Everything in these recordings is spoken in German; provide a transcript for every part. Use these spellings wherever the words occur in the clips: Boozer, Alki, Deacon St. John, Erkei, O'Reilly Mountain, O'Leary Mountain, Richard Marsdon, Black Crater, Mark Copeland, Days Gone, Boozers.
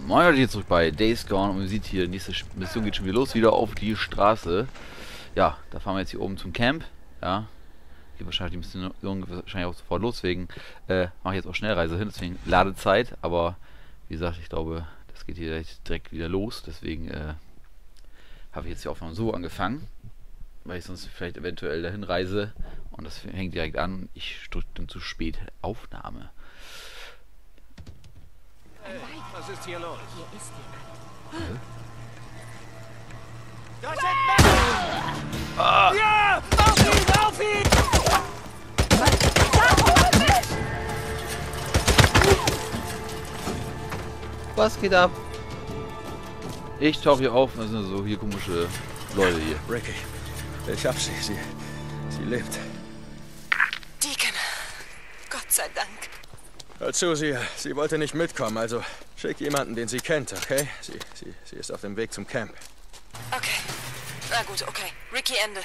Moin Leute, hier zurück bei Days Gone und man sieht hier, nächste Mission geht schon wieder los, wieder auf die Straße. Ja, da fahren wir jetzt hier oben zum Camp. Ja, geht wahrscheinlich die Mission wahrscheinlich auch sofort los, deswegen mache ich jetzt auch Schnellreise hin, deswegen Ladezeit. Aber wie gesagt, ich glaube, das geht hier direkt wieder los, deswegen habe ich jetzt die Aufnahme so angefangen, weil ich sonst vielleicht eventuell dahin reise und das hängt direkt an. Ich drücke dann zu spät Aufnahme. Was ist hier los? Hier ist jemand. Das sind Menschen! Ah. Ja! Auf ihn! Auf ihn! Was geht ab? Ich tauche hier auf. Das sind so hier komische Leute hier. Ricky, ich hab sie. Sie lebt. Deacon, Gott sei Dank. Hör zu, sie wollte nicht mitkommen, also schick jemanden, den sie kennt, okay? Sie ist auf dem Weg zum Camp. Okay. Na gut, okay. Ricky, Ende.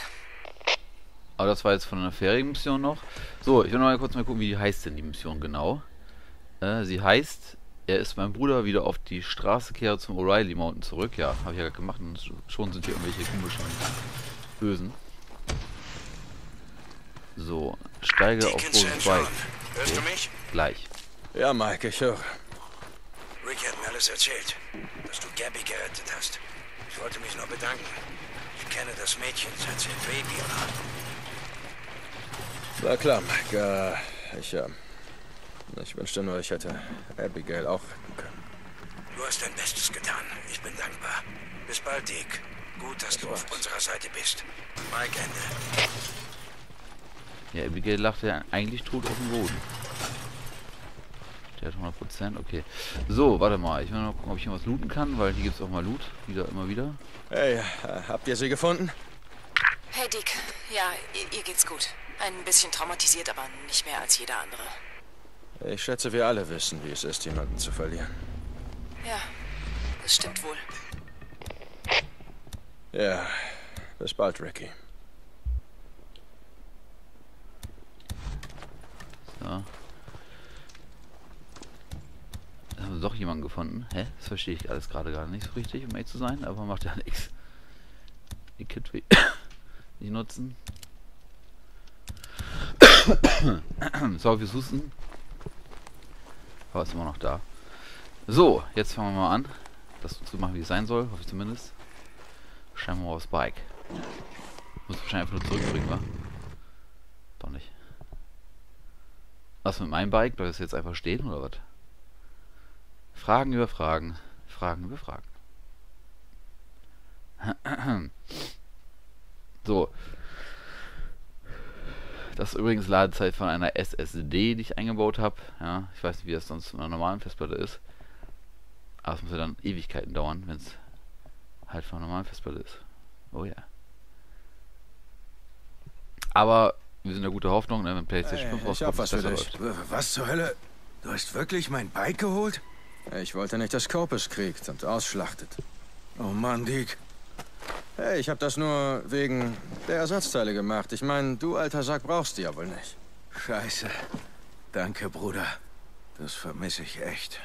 Aber das war jetzt von einer vorherigen Mission noch. So, ich will noch mal kurz gucken, wie die heißt denn die Mission genau. Sie heißt, er ist mein Bruder, wieder auf die Straße kehre zum O'Reilly Mountain zurück. Ja, habe ich ja gerade gemacht und schon sind hier irgendwelche komischen Bösen. So, steige auf Boozer 2. Hörst du mich? Gleich. Ja, Mike, ich höre. Rick hat mir alles erzählt, dass du Gabby gerettet hast. Ich wollte mich nur bedanken. Ich kenne das Mädchen, seit sie ein Baby war. War klar, Mike. Ich wünschte nur, ich hätte Abigail auch retten können. Du hast dein Bestes getan. Ich bin dankbar. Bis bald, Dick. Gut, dass du auf unserer Seite bist. Mike, Ende. Ja, Abigail lachte ja eigentlich tot auf dem Boden. 100%, okay. So, warte mal. Ich will noch gucken, ob ich hier was looten kann, weil hier gibt es auch mal Loot. Immer wieder. Hey, habt ihr sie gefunden? Hey, Dick. Ja, ihr geht's gut. Ein bisschen traumatisiert, aber nicht mehr als jeder andere. Ich schätze, wir alle wissen, wie es ist, jemanden zu verlieren. Ja, das stimmt wohl. Ja, bis bald, Ricky. So. Haben wir doch jemanden gefunden. Hä? Das verstehe ich alles gerade nicht so richtig, um ehrlich zu sein, aber macht ja nichts. Die Kit will nicht nutzen. Sorry fürs Husten. Aber ist immer noch da. So, jetzt fangen wir mal an, das so zu machen, wie es sein soll, hoffe ich zumindest. Scheinbar aufs Bike. Muss wahrscheinlich einfach nur zurückbringen, wa? Doch nicht. Was mit meinem Bike? Bleibt das jetzt einfach stehen oder was? Fragen über Fragen. Fragen über Fragen. So. Das ist übrigens Ladezeit von einer SSD, die ich eingebaut habe. Ja, ich weiß nicht, wie das sonst in einer normalen Festplatte ist. Aber es muss ja dann Ewigkeiten dauern, wenn es halt von einer normalen Festplatte ist. Oh ja. Aber wir sind ja gute Hoffnung, wenn PlayStation 5 rauskommt, dass das läuft. Was zur Hölle? Du hast wirklich mein Bike geholt? Ich wollte nicht, dass Cope es kriegt und ausschlachtet. Oh Mann, Dick. Hey, ich hab das nur wegen der Ersatzteile gemacht. Ich meine, du alter Sack brauchst die ja wohl nicht. Scheiße. Danke, Bruder. Das vermisse ich echt.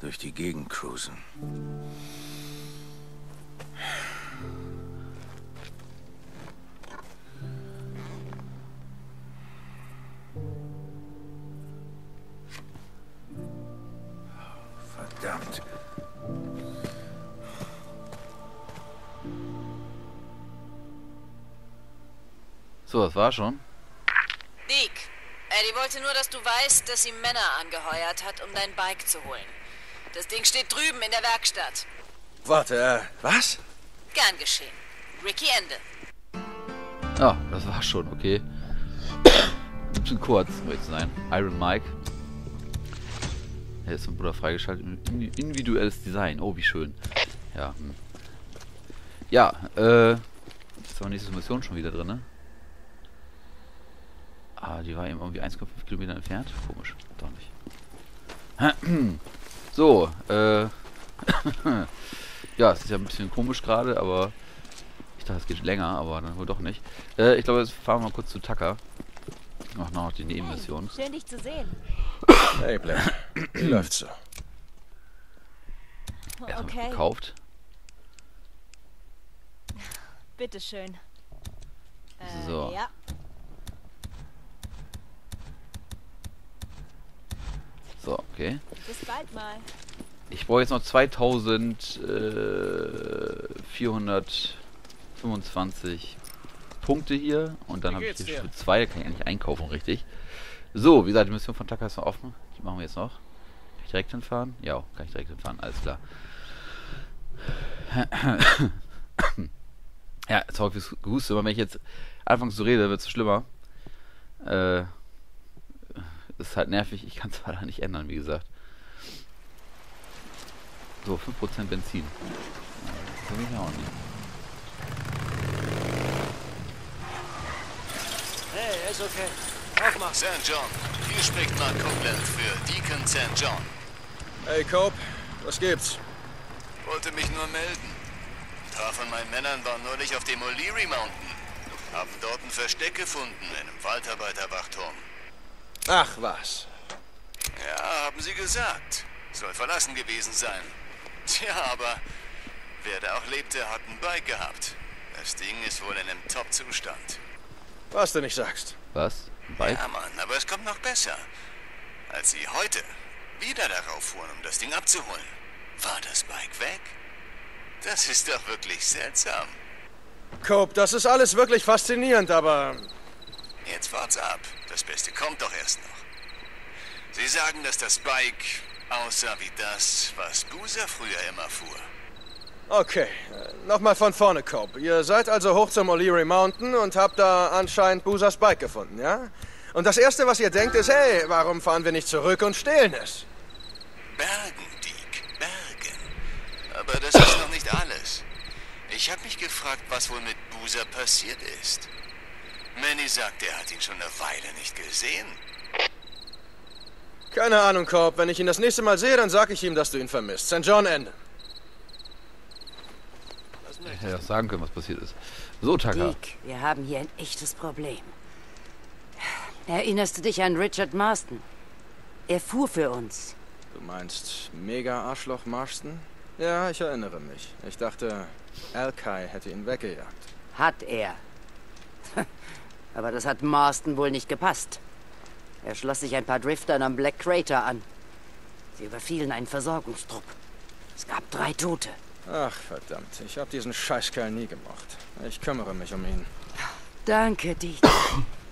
Durch die Gegend cruisen. Verdammt. So, das war schon. Dick, Eddie wollte nur, dass du weißt, dass sie Männer angeheuert hat, um dein Bike zu holen. Das Ding steht drüben in der Werkstatt. Warte, was? Gern geschehen. Ricky, Ende. Ja, das war schon, okay. Ein bisschen kurz, um ehrlich zu sein. Iron Mike. Ist mein Bruder freigeschaltet. Individuelles Design. Oh, wie schön. Ja. Ja, Ist aber nächste Mission schon wieder drin, ne? Ah, die war eben irgendwie 1,5 Kilometer entfernt. Komisch. Doch nicht. So, ja, es ist ja ein bisschen komisch gerade, aber ich dachte, es geht länger, aber dann wohl doch nicht. Ich glaube, jetzt fahren wir mal kurz zu Tucker. Machen wir noch die Nebenmission. Hey, schön, dich zu sehen. Hey, Black. Wie läuft's so? Erstmal okay. Gekauft. Bitteschön. So. Ja. So, okay. Bis bald mal. Ich brauche jetzt noch 2425 Punkte hier. Und dann habe ich hier Stufe 2, da kann ich eigentlich einkaufen, richtig. So, wie gesagt, die Mission von Tucker ist noch offen. Die machen wir jetzt noch. Kann ich direkt hinfahren? Ja, kann ich direkt hinfahren, alles klar. Ja, sorry fürs Gehustet, aber wenn ich jetzt anfangs so rede, wird es schlimmer. Ist halt nervig, ich kann es leider nicht ändern, wie gesagt. So, 5% Benzin. Das will ich auch nicht. Hey, ist okay. Aufmachen. St. John, hier spricht Mark Copeland für Deacon St. John. Hey Cope, was gibt's? Wollte mich nur melden. Ein paar von meinen Männern waren neulich auf dem O'Leary Mountain. Haben dort ein Versteck gefunden, in einem Waldarbeiterwachturm. Ach was. Ja, haben sie gesagt. Soll verlassen gewesen sein. Tja, aber wer da auch lebte, hat ein Bike gehabt. Das Ding ist wohl in einem Top-Zustand. Was du nicht sagst. Was? Ein Bike? Ja, Mann, aber es kommt noch besser. Als sie heute wieder darauf fuhren, um das Ding abzuholen, war das Bike weg. Das ist doch wirklich seltsam. Cope, das ist alles wirklich faszinierend, aber... Jetzt wart's ab. Das Beste kommt doch erst noch. Sie sagen, dass das Bike... außer wie das, was Boozer früher immer fuhr. Okay, nochmal von vorne, Cope. Ihr seid also hoch zum O'Leary Mountain und habt da anscheinend Boozers Bike gefunden, ja? Und das Erste, was ihr denkt, ist, hey, warum fahren wir nicht zurück und stehlen es? Bergen, Dick, Bergen. Aber das ist noch nicht alles. Ich habe mich gefragt, was wohl mit Boozer passiert ist. Manny sagt, er hat ihn schon eine Weile nicht gesehen. Keine Ahnung, Cope. Wenn ich ihn das nächste Mal sehe, dann sag ich ihm, dass du ihn vermisst. St. John, Ende. Ich hätte auch sagen können, was passiert ist. So, Tucker. Dick, wir haben hier ein echtes Problem. Erinnerst du dich an Richard Marsdon? Er fuhr für uns. Du meinst Mega-Arschloch Marston? Ja, ich erinnere mich. Ich dachte, Alki hätte ihn weggejagt. Hat er. Aber das hat Marston wohl nicht gepasst. Er schloss sich ein paar Driftern am Black Crater an. Sie überfielen einen Versorgungstrupp. Es gab 3 Tote. Ach, verdammt. Ich habe diesen Scheißkerl nie gemocht. Ich kümmere mich um ihn. Danke, Dick.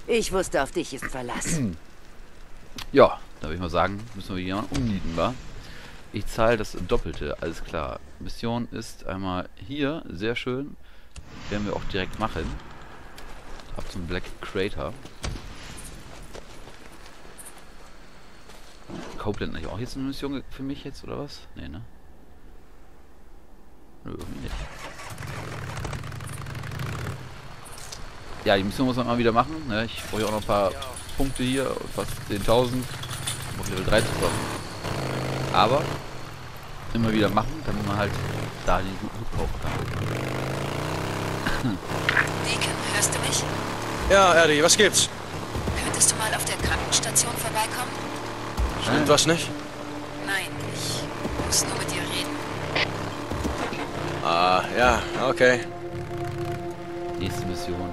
Ich wusste, auf dich ist Verlass. Ja, da würde ich mal sagen, müssen wir jemanden umnieten, wa? Ich zahle das Doppelte, alles klar. Mission ist einmal hier, sehr schön. Werden wir auch direkt machen. Ab zum Black Crater. Copeland nicht auch jetzt eine Mission für mich jetzt, oder was? Nee, ne? Nö, irgendwie nicht. Ja, die Mission muss man mal wieder machen, ne? Ich brauche auch noch ein paar Punkte hier, fast 10.000. Um auf Level 3 zu kommen. Aber, immer wieder machen, damit man halt da die guten Hut kaufen kann. Deacon, hörst du mich? Ja, Eddie, was gibt's? Könntest du mal auf der Krankenstation vorbeikommen? Stimmt was nicht? Nein, ich muss nur mit dir reden. Ah, ja, okay. Nächste Mission. So,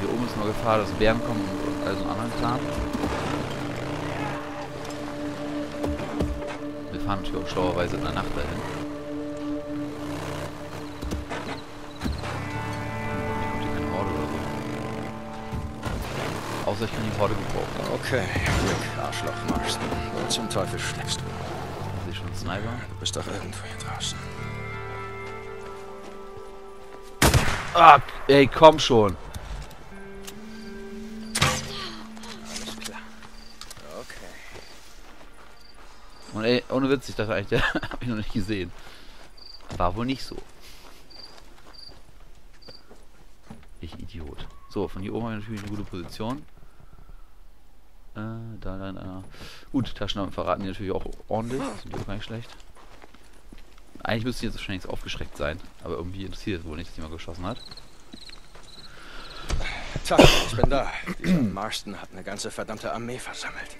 hier oben ist noch Gefahr, dass Bären kommen und all so einen anderen Plan. Wir fahren natürlich auch schlauerweise in der Nacht dahin. Ich kann die Horde gebrauchen. Okay, Glück, Arschloch, Marston. Wo zum Teufel steckst du? Sehe schon einen Sniper? Du bist doch irgendwo hier draußen. Ah, ey, komm schon. Alles klar. Okay. Und ey, ohne Witz, ich dachte eigentlich, der hab ich noch nicht gesehen. War wohl nicht so. Ich Idiot. So, von hier oben habe ich natürlich eine gute Position. Da dann einer. Gut, Taschenlampen verraten die natürlich auch ordentlich. Sind die auch gar nicht schlecht. Eigentlich müsste die jetzt wahrscheinlich aufgeschreckt sein. Aber irgendwie interessiert es wohl nicht, dass die mal geschossen hat. Zack, ich bin da. Dieser Marston hat eine ganze verdammte Armee versammelt.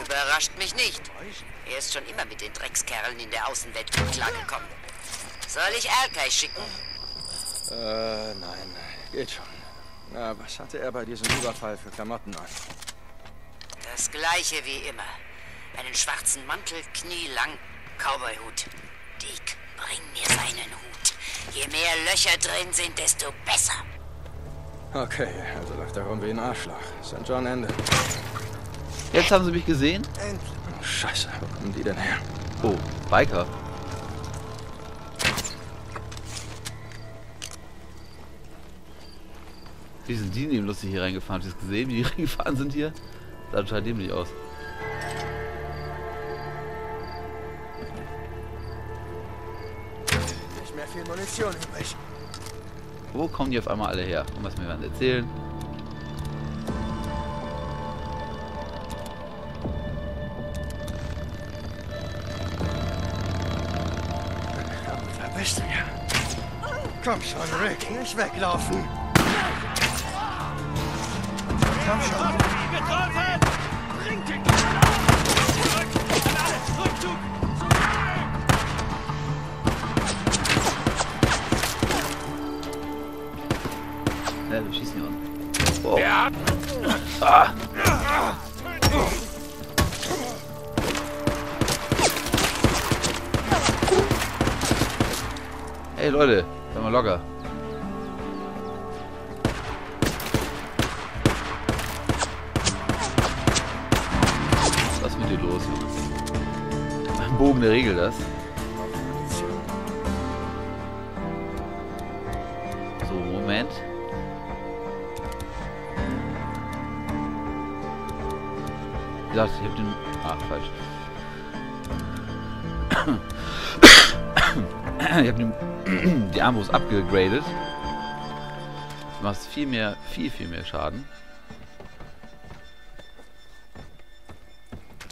Überrascht mich nicht. Er ist schon immer mit den Dreckskerlen in der Außenwelt gut klargekommen. Soll ich Erkei schicken? Nein, geht schon. Na, was hatte er bei diesem Überfall für Klamotten an? Das gleiche wie immer. Einen schwarzen Mantel, knielang, Cowboyhut. Dick, bring mir seinen Hut. Je mehr Löcher drin sind, desto besser. Okay, also läuft er rum wie ein Arschloch. St. John Ende. Jetzt haben sie mich gesehen? Endlich. Oh, Scheiße, wo kommen die denn her? Oh, Biker. Wie sind die eben lustig hier reingefahren? Habt ihr es gesehen, wie die reingefahren sind hier? Das sah total dämlich aus. Nicht mehr viel Munition übrig. Wo kommen die auf einmal alle her? Und was mir jemand erzählen? Da bist du ja. Komm schon, Rick, nicht weglaufen. Komm schon. Getroffen! Bringt den Kerl zurück! An alle! Rückzug! Zurück! Ja, wir schießen hier. Wow. Ja. Ah. Hey Leute, seid mal locker. Eine Regel das. So, Moment. Ich dachte, ich hab den... Ah, falsch. Ich hab den... Die Armbrust abgegradet. Du machst viel mehr Schaden.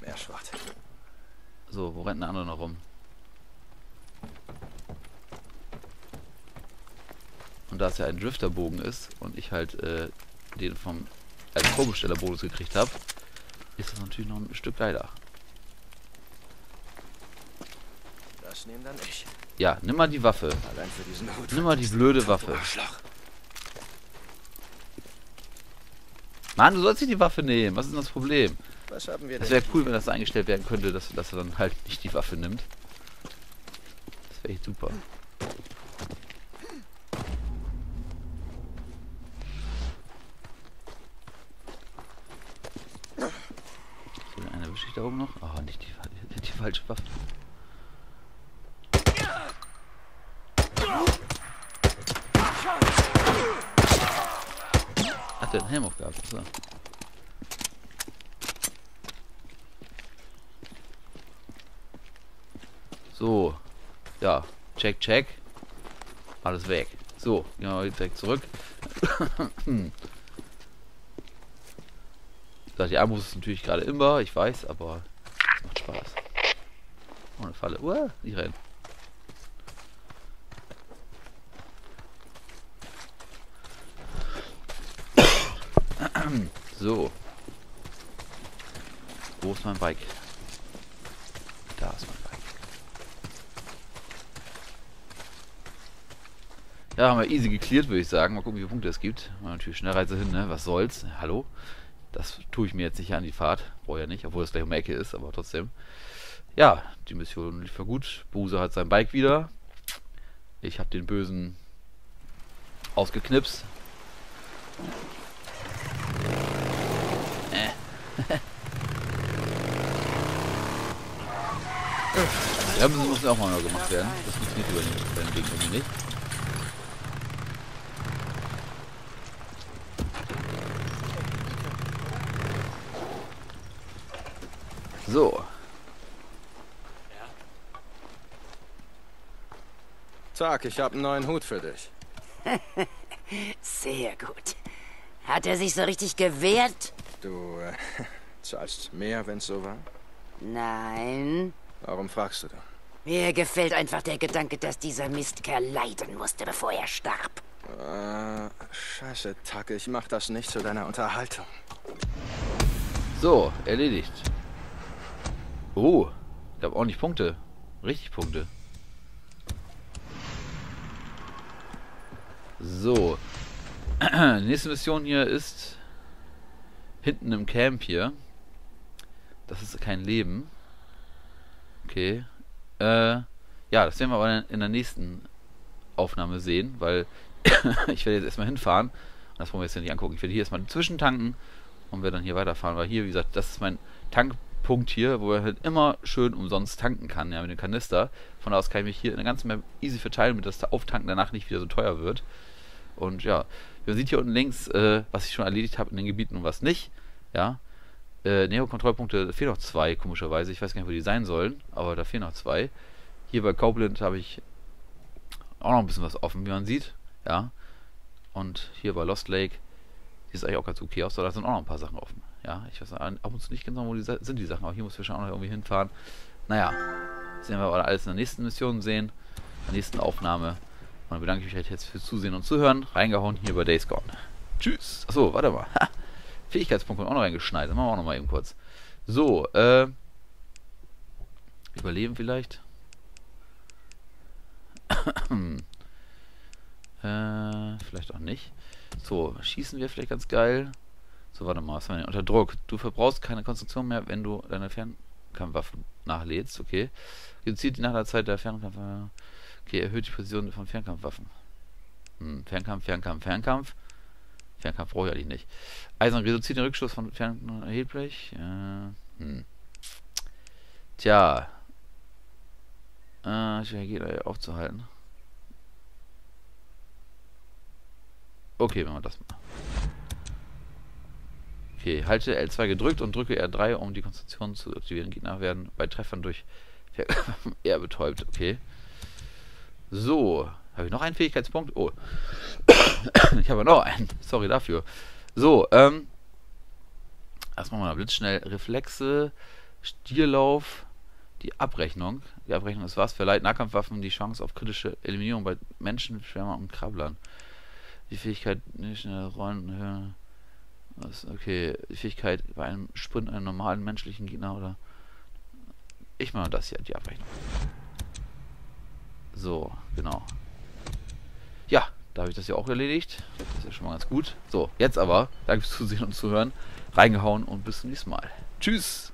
Mehr Schwachsinn. So, wo rennt ein anderer noch rum? Und da es ja ein Drifterbogen ist und ich halt den vom Probestellerbonus gekriegt habe, ist das natürlich noch ein Stück geiler. Das nehmen dann ich. Ja, nimm mal die Waffe. Allein für diesen Hut. Nimm mal die blöde Waffe. Mann, du sollst nicht die Waffe nehmen. Was ist denn das Problem? Was haben wir denn? Das wäre cool, wenn das eingestellt werden könnte, dass er dann halt nicht die Waffe nimmt. Das wäre echt super. So, einer erwische ich da oben noch. Oh, nicht die falsche Waffe. Hat der einen Helm aufgehabt? So. So, ja, check. Alles weg. So, gehen wir jetzt direkt zurück. Die Armbrust ist natürlich gerade immer, ich weiß, aber es macht Spaß. Oh, eine Falle. Nicht rein. So. Wo ist mein Bike? Da ist mein Bike. Ja, haben wir easy geklärt, würde ich sagen. Mal gucken, wie viele Punkte es gibt. War natürlich Schnellreise hin, ne? Was soll's? Hallo? Das tue ich mir jetzt nicht an die Fahrt. Brauche ja nicht, obwohl das gleich um die Ecke ist, aber trotzdem. Ja, die Mission lief ja gut. Boozer hat sein Bike wieder. Ich habe den Bösen ausgeknipst. Ja, das muss ja auch mal gemacht werden. Das funktioniert über den Weg irgendwie nicht. So. Tag, ich habe einen neuen Hut für dich. Sehr gut. Hat er sich so richtig gewehrt? Du zahlst mehr, wenn's so war? Nein. Warum fragst du dann? Mir gefällt einfach der Gedanke, dass dieser Mistkerl leiden musste, bevor er starb. Scheiße, Tacke, ich mach das nicht zu deiner Unterhaltung. So, erledigt. Oh, ich hab auch nicht Punkte. Richtig Punkte. So. Die nächste Mission hier ist hinten im Camp hier. Das ist kein Leben. Okay. Ja, das werden wir aber in der nächsten Aufnahme sehen, weil ich werde jetzt erstmal hinfahren. Und das wollen wir jetzt ja nicht angucken. Ich werde hier erstmal zwischentanken und wir dann hier weiterfahren. Weil hier, wie gesagt, das ist mein Tankpunkt hier, wo er halt immer schön umsonst tanken kann, ja, mit dem Kanister. Von da aus kann ich mich hier in der ganzen Map easy verteilen, damit das Auftanken danach nicht wieder so teuer wird. Und ja, man sieht hier unten links, was ich schon erledigt habe in den Gebieten und was nicht. Ja, Neo-Kontrollpunkte fehlen noch 2, komischerweise. Ich weiß gar nicht, wo die sein sollen, aber da fehlen noch 2. Hier bei Copeland habe ich auch noch ein bisschen was offen, wie man sieht. Ja, und hier bei Lost Lake sieht es eigentlich auch ganz okay aus, aber da sind auch noch ein paar Sachen offen. Ja, ich weiß ab und zu nicht genau, wo die sind, die Sachen, aber hier muss ich schon auch noch irgendwie hinfahren. Naja, das werden wir aber alles in der nächsten Mission sehen, in der nächsten Aufnahme. Und dann bedanke ich mich halt jetzt fürs Zusehen und Zuhören. Reingehauen hier bei Days Gone. Tschüss. Achso, warte mal. Ha. Fähigkeitspunkt auch noch reingeschneit. Das machen wir auch noch mal eben kurz. So, Überleben vielleicht. Vielleicht auch nicht. So, schießen wir vielleicht ganz geil. So, warte mal, was haben wir denn? Unter Druck. Du verbrauchst keine Konzentration mehr, wenn du deine Fernkampfwaffe nachlädst. Okay. Reduziert die Nachladezeit der Fernkampfwaffe. Okay, erhöht die Position von Fernkampfwaffen. Fernkampf. Fernkampf brauche ich eigentlich nicht. Eisern reduziert den Rückschuss von Fernkampf erheblich. Tja. Ich gehe aufzuhalten. Okay, machen wir das mal. Okay, halte L2 gedrückt und drücke R3, um die Konzentration zu aktivieren. Gegner werden bei Treffern durch Fernkampfwaffen eher betäubt. Okay. So, habe ich noch einen Fähigkeitspunkt? Oh, ich habe noch einen. Sorry dafür. So, erstmal mal blitzschnell. Reflexe, Stierlauf, die Abrechnung. Die Abrechnung ist was? Verleiht Nahkampfwaffen die Chance auf kritische Eliminierung bei Menschen, Schwärmer und Krabblern. Die Fähigkeit, nicht schnell rollen. Okay, die Fähigkeit bei einem Sprint einen normalen menschlichen Gegner oder. Ich mache das hier, die Abrechnung. So, genau. Ja, da habe ich das ja auch erledigt. Das ist ja schon mal ganz gut. So, jetzt aber, danke fürs Zusehen und Zuhören. Reingehauen und bis zum nächsten Mal. Tschüss!